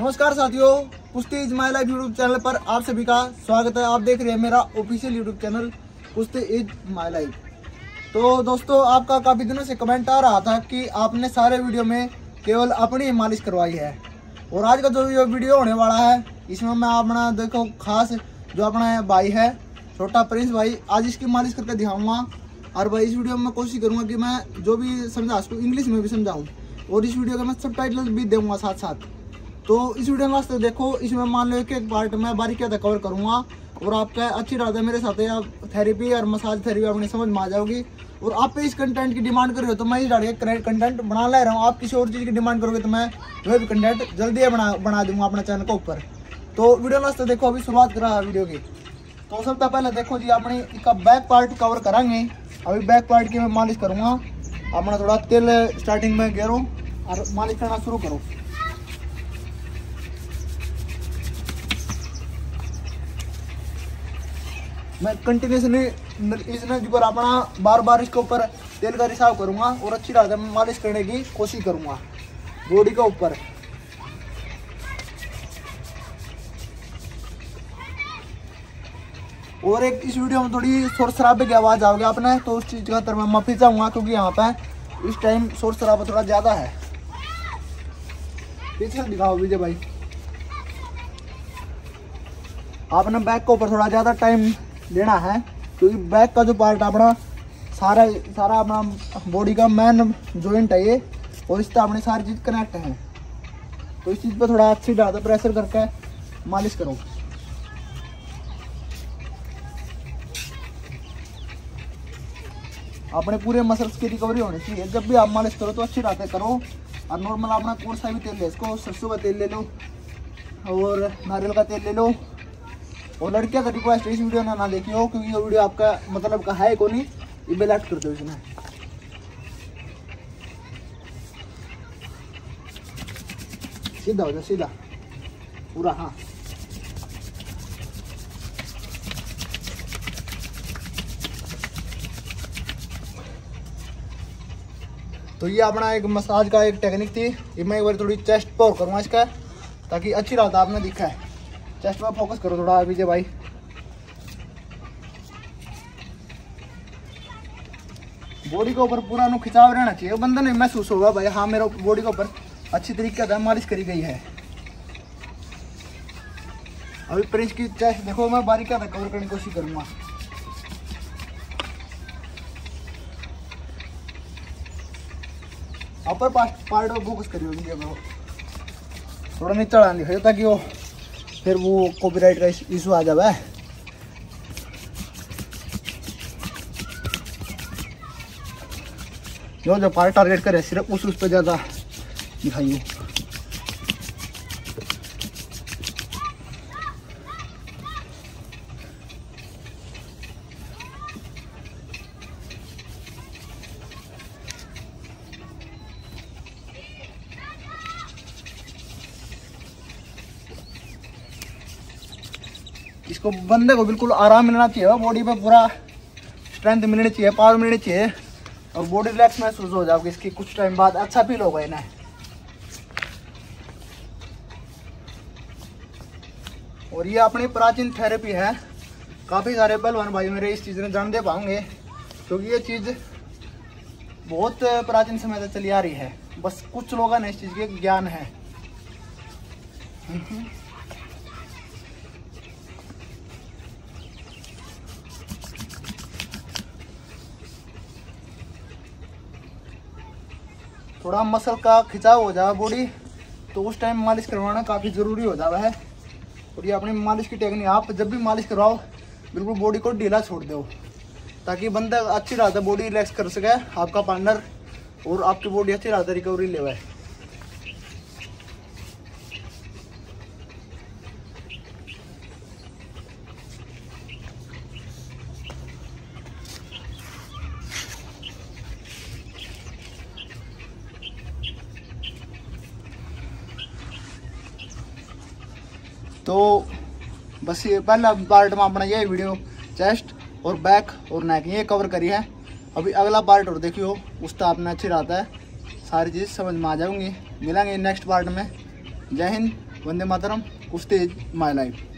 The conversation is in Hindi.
नमस्कार साथियों, Kushti is my life YouTube channel पर आप सभी का स्वागत है। आप देख रहे हैं मेरा official YouTube channel Kushti is my life. तो दोस्तों, आपका काफ़ी दिनों से कमेंट आ रहा था कि आपने सारे वीडियो में केवल अपनी ही मालिश करवाई है, और आज का जो वीडियो होने वाला है इसमें मैं अपना देखो खास जो अपना भाई है छोटा प्रिंस भाई, आज इसकी मालिश करके दिखाऊंगा। और भाई इस वीडियो में कोशिश करूंगा कि मैं जो भी समझा उसको इंग्लिश में भी समझाऊं, और इस वीडियो का मैं सब टाइटल्स भी दूंगा साथ साथ। तो इस वीडियो में वास्ते देखो, इसमें मान लो कि एक पार्ट में बारीकियाँ तक कवर करूँगा, और आपका अच्छी राधा मेरे साथ है थेरेपी और मसाज थेरेपी अपनी समझ में आ जाओगी। और आप पे इस कंटेंट की डिमांड कर रहे हो तो मैं इस डाल के कंटेंट बना ले रहा हूँ। आप किसी और चीज़ की डिमांड करोगे तो मैं वह भी कंटेंट जल्दी बना दूंगा अपने चैनल के ऊपर। तो वीडियो वास्ते देखो, अभी शुरुआत करा वीडियो की। तो सबसे पहले देखो जी, अपनी इसका बैक पार्ट कवर कराएंगे। अभी बैक पार्ट की मैं मालिश करूँगा। अपना थोड़ा तेल स्टार्टिंग में घेरो और मालिश करना शुरू करो। मैं कंटिन्यूसली इसमें जो पर अपना बार बार इसके ऊपर तेल का रिसाव करूँगा और अच्छी तरह से मालिश करने की कोशिश करूँगा बॉडी के ऊपर। और एक इस वीडियो में थोड़ी शोर शराबे की आवाज़ आओगे आपने, तो उस चीज़ का तरफ मैं माफी चाहूँगा, क्योंकि यहाँ पे इस टाइम शोर शराबा थोड़ा ज़्यादा है। पीछे दिखाओ विजय भाई, आपने बैक के ऊपर थोड़ा ज़्यादा टाइम देना है, क्योंकि बैक का जो पार्ट अपना सारा अपना बॉडी का मेन जॉइंट है ये, और इससे अपनी सारी चीज़ कनेक्ट है। तो इस चीज़ पर थोड़ा अच्छी ज़्यादा प्रेशर करके मालिश करो। अपने पूरे मसल्स की रिकवरी होनी चाहिए। जब भी आप मालिश करो तो अच्छी रातें करो, और नॉर्मल अपना कौन सा भी तेल ले, इसको सरसों का तेल ले लो और नारियल का तेल ले लो। और लड़कियां का रिक्वेस्ट इस वीडियो ना देखी हो, क्योंकि ये वीडियो आपका मतलब का है को नहीं, ये बेलाट कर दो इसमें। सीधा हो जाए, सीधा पूरा, हाँ तो ये अपना एक मसाज का एक टेक्निक थी। ये मैं एक बार थोड़ी चेस्ट पर करूँगा इसका, ताकि अच्छी राहत आपने दिखा है। चेस्ट पर फोकस करो थोड़ा विजय भाई। बॉडी के ऊपर पूरा नु खिंचाव रहना चाहिए, बंदा नहीं महसूस होगा भाई, हाँ मेरे बॉडी के ऊपर अच्छी तरीके से मालिश करी गई है। अभी प्रिंस की चेस्ट देखो, मैं बारीकियाँ कवर करने की कोशिश करूँगा। अपर पार्ट में फोकस करियो वीडियो में, थोड़ा नीचे चढ़ाने दिखाइए ताकि वो फिर वो कॉपीराइट का इशू आ जाए। जो पार्ट टारगेट करे सिर्फ उस पर ज़्यादा दिखाइए। इसको बंदे को बिल्कुल आराम मिलना चाहिए, बॉडी पे पूरा स्ट्रेंथ मिलनी चाहिए, पावर मिलनी चाहिए, और बॉडी रिलैक्स महसूस हो जाएगी। इसकी कुछ टाइम बाद अच्छा फील होगा इन्हें। और ये अपनी प्राचीन थेरेपी है, काफ़ी सारे पहलवान भाई मेरे इस चीज़ ने जान दे पाएंगे, क्योंकि ये चीज़ बहुत प्राचीन समय से चली आ रही है, बस कुछ लोगों ने इस चीज़ के ज्ञान है। थोड़ा मसल का खिंचाव हो जाए बॉडी, तो उस टाइम मालिश करवाना काफ़ी ज़रूरी हो जाता है। और ये अपनी मालिश की टेक्निक, आप जब भी मालिश करवाओ बिल्कुल बॉडी को ढीला छोड़ दो, ताकि बंदा अच्छी तरह बॉडी रिलैक्स कर सके आपका पार्टनर, और आपकी बॉडी अच्छी तरह रिकवरी ले पाए। तो बस ये पहला पार्ट में अपना ये वीडियो चेस्ट और बैक और नेक ये कवर करी है। अभी अगला पार्ट और देखियो, उसका आपने अच्छी रात है, सारी चीज़ समझ में आ जाऊँगी। मिलेंगे नेक्स्ट पार्ट में। जय हिंद। वंदे मातरम, कुश्ती इज माय लाइफ।